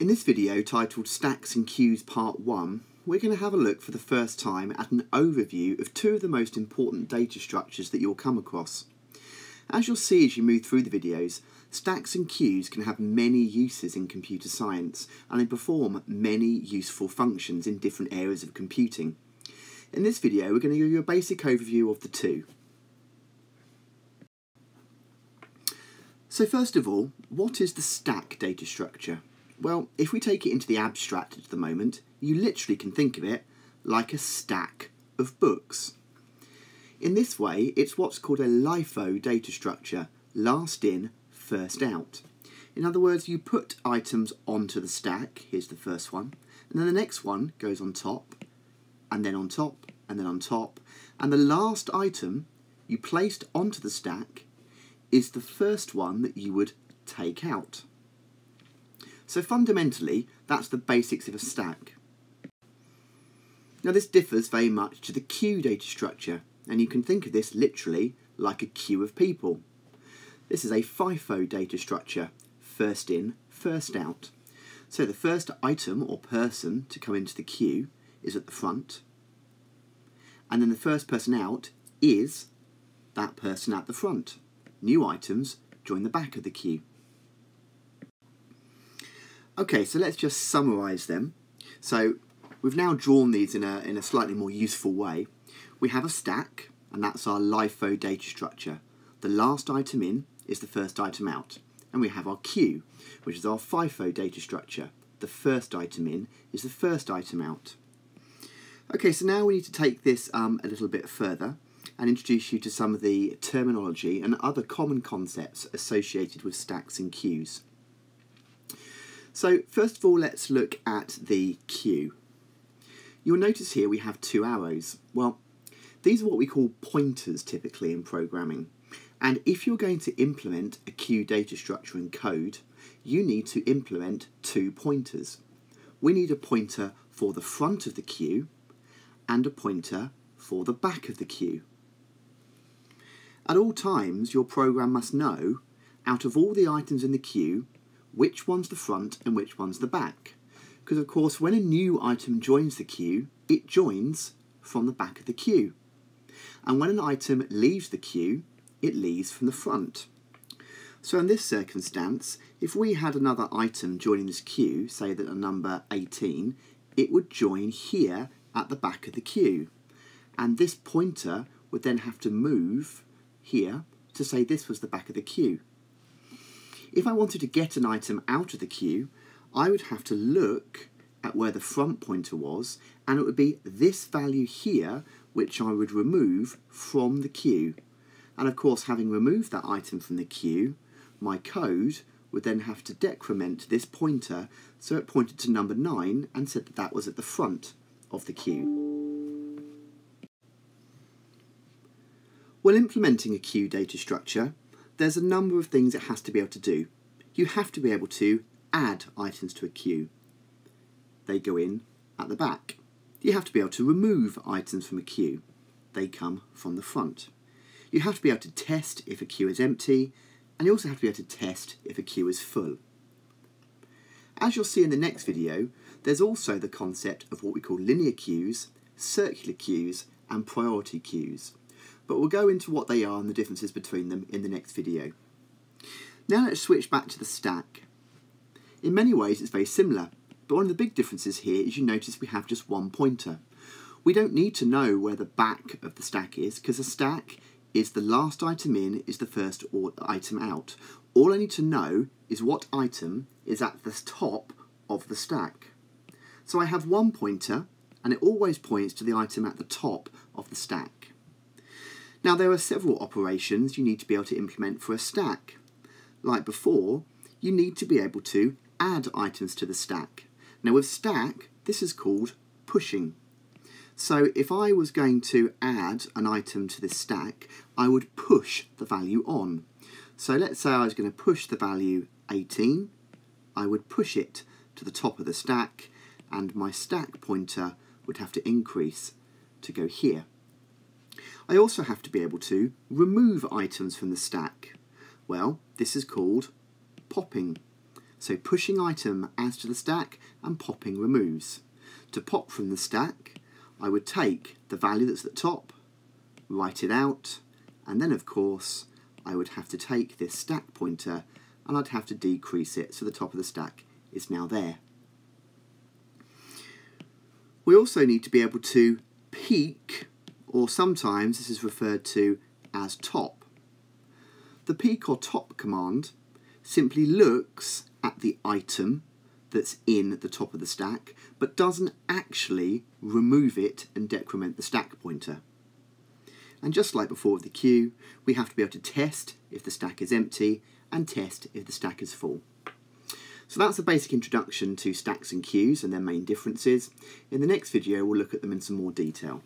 In this video titled Stacks and Queues Part 1, we're going to have a look for the first time at an overview of two of the most important data structures that you'll come across. As you'll see as you move through the videos, stacks and queues can have many uses in computer science and they perform many useful functions in different areas of computing. In this video, we're going to give you a basic overview of the two. So first of all, what is the stack data structure? Well, if we take it into the abstract at the moment, you literally can think of it like a stack of books. In this way, it's what's called a LIFO data structure, last in, first out. In other words, you put items onto the stack, here's the first one, and then the next one goes on top, and then on top, and then on top, and the last item you placed onto the stack is the first one that you would take out. So fundamentally, that's the basics of a stack. Now this differs very much to the queue data structure, and you can think of this literally like a queue of people. This is a FIFO data structure, first in, first out. So the first item or person to come into the queue is at the front, and then the first person out is that person at the front. New items join the back of the queue. Okay, so let's just summarise them. So we've now drawn these in a slightly more useful way. We have a stack, and that's our LIFO data structure. The last item in is the first item out. And we have our queue, which is our FIFO data structure. The first item in is the first item out. Okay, so now we need to take this a little bit further and introduce you to some of the terminology and other common concepts associated with stacks and queues. So first of all, let's look at the queue. You'll notice here we have two arrows. Well, these are what we call pointers typically in programming. And if you're going to implement a queue data structure in code, you need to implement two pointers. We need a pointer for the front of the queue and a pointer for the back of the queue. At all times, your program must know, out of all the items in the queue, which one's the front and which one's the back. Because of course, when a new item joins the queue, it joins from the back of the queue. And when an item leaves the queue, it leaves from the front. So in this circumstance, if we had another item joining this queue, say that a number 18, it would join here at the back of the queue. And this pointer would then have to move here to say this was the back of the queue. If I wanted to get an item out of the queue, I would have to look at where the front pointer was, and it would be this value here which I would remove from the queue. And of course, having removed that item from the queue, my code would then have to decrement this pointer, so it pointed to number 9 and said that that was at the front of the queue. When implementing a queue data structure, there's a number of things it has to be able to do. You have to be able to add items to a queue. They go in at the back. You have to be able to remove items from a queue. They come from the front. You have to be able to test if a queue is empty, and you also have to be able to test if a queue is full. As you'll see in the next video, there's also the concept of what we call linear queues, circular queues, and priority queues. But we'll go into what they are and the differences between them in the next video. Now let's switch back to the stack. In many ways it's very similar, but one of the big differences here is you notice we have just one pointer. We don't need to know where the back of the stack is, because a stack is the last item in is the first item out. All I need to know is what item is at the top of the stack. So I have one pointer, and it always points to the item at the top of the stack. Now there are several operations you need to be able to implement for a stack. Like before, you need to be able to add items to the stack. Now with stack, this is called pushing. So if I was going to add an item to this stack, I would push the value on. So let's say I was going to push the value 18. I would push it to the top of the stack, and my stack pointer would have to increase to go here. I also have to be able to remove items from the stack. Well, this is called popping. so pushing item adds to the stack and popping removes. To pop from the stack, I would take the value that's at the top, write it out, and then of course I would have to take this stack pointer and I'd have to decrease it so the top of the stack is now there. We also need to be able to peek, or sometimes this is referred to as top. The peek or top command simply looks at the item that's in the top of the stack, but doesn't actually remove it and decrement the stack pointer. And just like before with the queue, we have to be able to test if the stack is empty and test if the stack is full. So that's a basic introduction to stacks and queues and their main differences. In the next video, we'll look at them in some more detail.